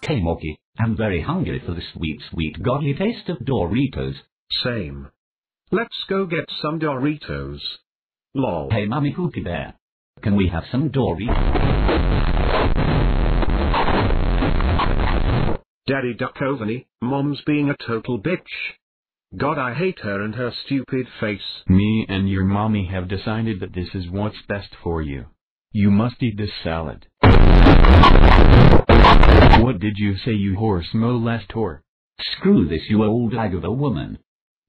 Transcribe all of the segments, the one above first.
Hey Morkey, I'm very hungry for the sweet godly taste of Doritos. Same. Let's go get some Doritos. Lol. Hey Mummy Cookie Bear, can we have some Doritos? Daddy Duck Oveny, Mom's being a total bitch. God, I hate her and her stupid face. Me and your mommy have decided that this is what's best for you. You must eat this salad. What did you say, you horse molestor? Screw this, you old hag of a woman.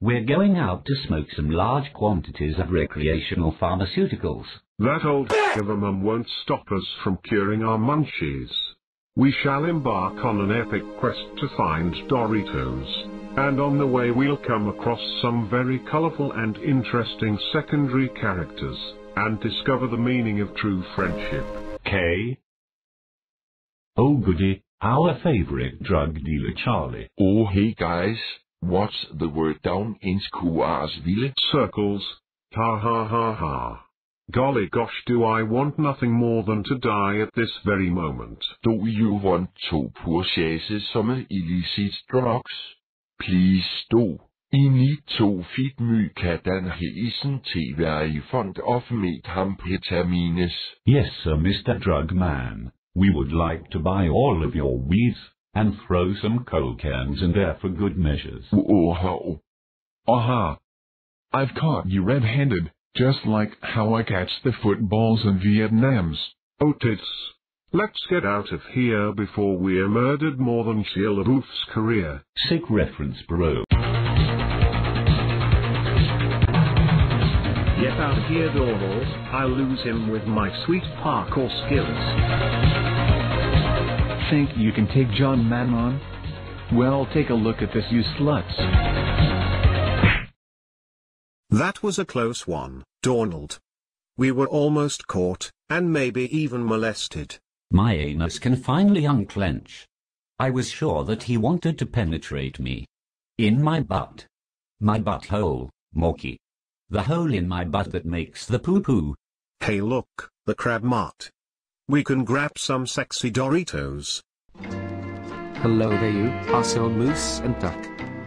We're going out to smoke some large quantities of recreational pharmaceuticals. That old hag of a mum won't stop us from curing our munchies. We shall embark on an epic quest to find Doritos, and on the way we'll come across some very colorful and interesting secondary characters, and discover the meaning of true friendship. K. Oh goody, our favorite drug dealer Charlie. Oh hey guys, what's the word down in Squaresville? Circles. Ha ha ha ha. Golly gosh, do I want nothing more than to die at this very moment. Do you want to purchase some illicit drugs? Please do. I need to feed mykatan hæsen til være I front of methamphetamines. Yes sir, Mr. Drugman. We would like to buy all of your weeds, and throw some coke cans in there for good measures. Oh, aha. I've caught you red-handed, just like how I catch the footballs in Vietnam's. Oh tits. Let's get out of here before we're murdered more than Shia LaBeouf's career. Sick reference, bro. Get out of here, Dornald. I'll lose him with my sweet parkour skills. Think you can take John Madden on? Well, take a look at this, you sluts. That was a close one, Dornald. We were almost caught, and maybe even molested. My anus can finally unclench. I was sure that he wanted to penetrate me. In my butt. My butthole, Morkey. The hole in my butt that makes the poo-poo. Hey look, the crab mart. We can grab some sexy Doritos. Hello there you, Parcel Moose and Duck.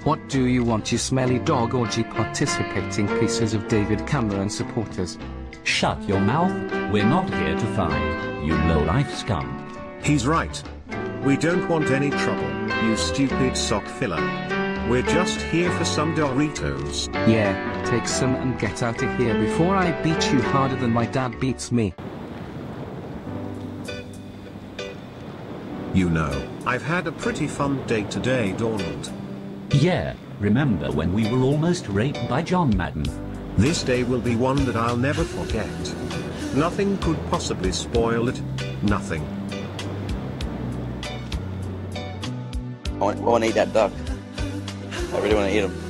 What do you want, you smelly dog orgy participating pieces of David Cameron supporters? Shut your mouth, we're not here to find, you low-life scum. He's right. We don't want any trouble, you stupid sock filler. We're just here for some Doritos. Yeah, take some and get out of here before I beat you harder than my dad beats me. You know, I've had a pretty fun day today, Dornald. Yeah, remember when we were almost raped by John Madden? This day will be one that I'll never forget. Nothing could possibly spoil it. Nothing. I want to eat that duck. I really want to eat them.